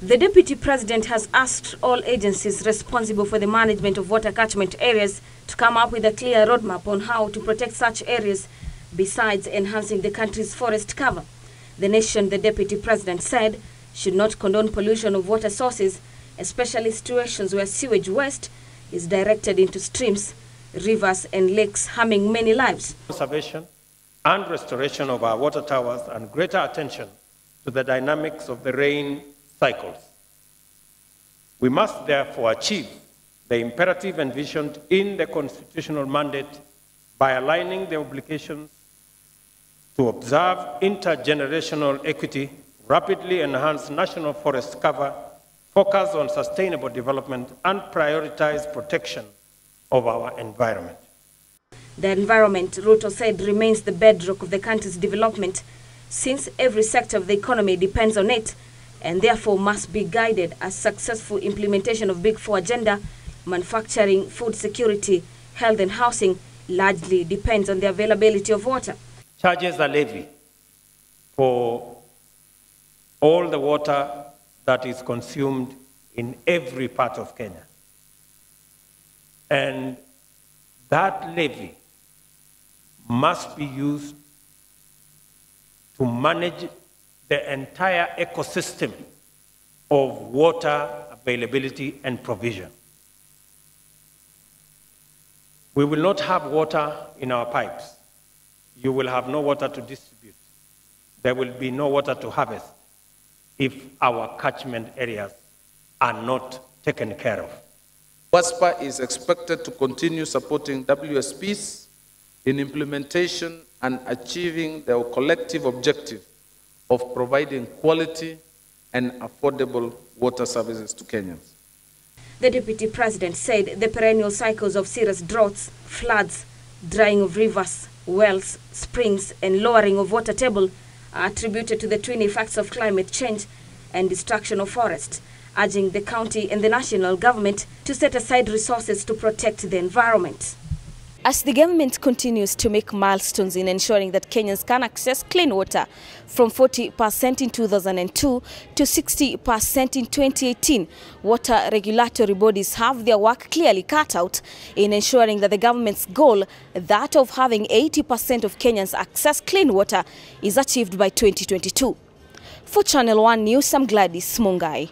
The Deputy President has asked all agencies responsible for the management of water catchment areas to come up with a clear roadmap on how to protect such areas, besides enhancing the country's forest cover. The nation, the Deputy President said, should not condone pollution of water sources, especially situations where sewage waste is directed into streams, rivers and lakes, harming many lives. Conservation and restoration of our water towers and greater attention to the dynamics of the rain cycles. We must therefore achieve the imperative envisioned in the constitutional mandate by aligning the obligations to observe intergenerational equity, rapidly enhance national forest cover, focus on sustainable development and prioritize protection of our environment. The environment, Ruto said, remains the bedrock of the country's development, since every sector of the economy depends on it, and therefore must be guided as successful implementation of Big Four agenda, manufacturing, food security, health and housing, largely depends on the availability of water. Charges are levied for all the water that is consumed in every part of Kenya. And that levy must be used to manage the entire ecosystem of water availability and provision. We will not have water in our pipes. You will have no water to distribute. There will be no water to harvest if our catchment areas are not taken care of. WASPA is expected to continue supporting WSPs in implementation and achieving their collective objective of providing quality and affordable water services to Kenyans. The Deputy President said the perennial cycles of serious droughts, floods, drying of rivers, wells, springs and lowering of water table are attributed to the twin effects of climate change and destruction of forests, urging the county and the national government to set aside resources to protect the environment. As the government continues to make milestones in ensuring that Kenyans can access clean water from 40% in 2002 to 60% in 2018, water regulatory bodies have their work clearly cut out in ensuring that the government's goal, that of having 80% of Kenyans access clean water, is achieved by 2022. For Channel One News, I'm Gladys Mungai.